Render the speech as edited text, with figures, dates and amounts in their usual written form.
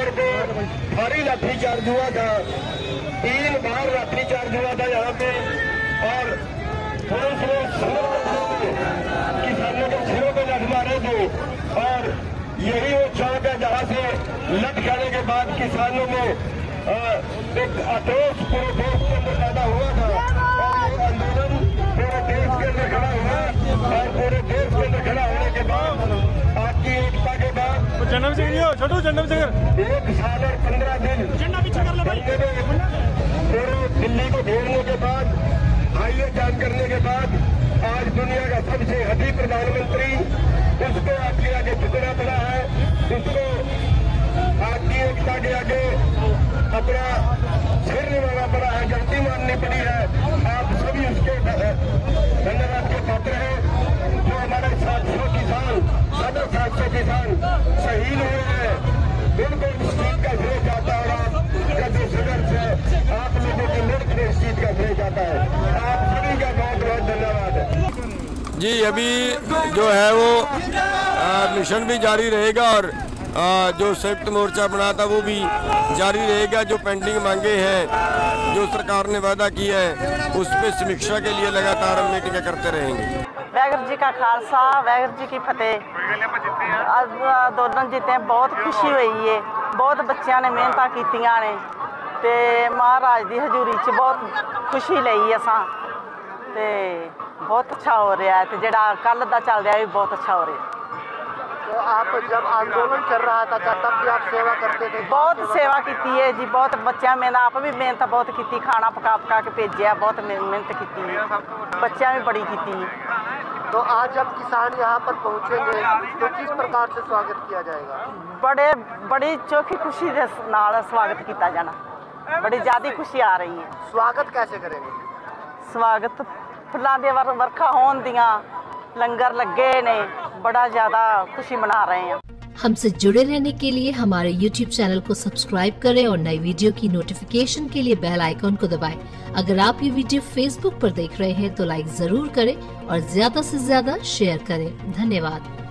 Number को भारी लाठीचार्ज हुआ था, 3 बार लाठीचार्ज हुआ था यहाँ पे, और थोड़े से किसानों के सिरों पे लठ मारे थे। और यही वो चौक है जहाँ से लठ खाने के बाद किसानों में एक आक्रोश पूरे देश के अंदर पैदा हुआ था, और ये आंदोलन पूरे देश के अंदर खड़ा हुआ। और पूरे देश के अंदर खड़ा होने के बाद आपकी एकता के बाद एक साल और 15 दिन पूरे दिल्ली को घेरने के बाद, हाईवे जाम करने के बाद आज दुनिया का सबसे हठी प्रधानमंत्री, उसको आपके आगे झुकना पड़ा है, उसको आपकी एकता के आगे अपना सिर निभाना पड़ा है, गलती माननी पड़ी है। आप सभी उसके धन्यवाद के पात्र हैं। जो हमारे 700 किसान, 750 किसान शहीद हुए हैं, उनको इस चीज का श्रेय जाता है। जैसे संघर्ष है, आप लोगों के मुल्क में इस चीज का श्रेय जाता है। आप सभी का बहुत बहुत धन्यवाद है जी। अभी जो है वो मिशन भी जारी रहेगा, और जो संयुक्त मोर्चा बना था वो भी जारी रहेगा। जो पेंडिंग मांगे हैं, जो सरकार ने वादा किया है, उस पर समीक्षा के लिए लगातार हम मीटिंगें करते रहेंगे। वाहिगुरू जी का खालसा, वाहिगुरू जी की फतेह। अब आंदोलन जीते हैं, बहुत खुशी हुई है। बहुत बच्चों ने मेहनत कीतियां ने, ते महाराज की हजूरी च बहुत खुशी लई असा, ते बहुत अच्छा हो रहा है। तो जिहड़ा कल का चल रहा है भी बहुत अच्छा हो रहा है। तो आप जब आंदोलन चल रहा था तब भी आप सेवा करते थे? बहुत सेवा की है जी, बहुत बच्चा मैंने आप भी मेहनत बहुत की, खाना पका के भेजा, बहुत मेहनत की, बच्चा भी बड़ी की। तो आज जब किसान यहाँ पर पहुँचेंगे तो किस प्रकार से स्वागत किया जाएगा? बड़ी चौखी खुशी के नाल स्वागत किया जाना, बड़ी ज़्यादा खुशी आ रही है। स्वागत कैसे करेंगे? स्वागत फुलों की वर्खा हो, लंगर लगे ने, बड़ा ज्यादा खुशी मना रहे हैं। हमसे जुड़े रहने के लिए हमारे YouTube चैनल को सब्सक्राइब करें और नई वीडियो की नोटिफिकेशन के लिए बेल आइकॉन को दबाएं। अगर आप ये वीडियो Facebook पर देख रहे हैं तो लाइक जरूर करें और ज्यादा से ज्यादा शेयर करें। धन्यवाद।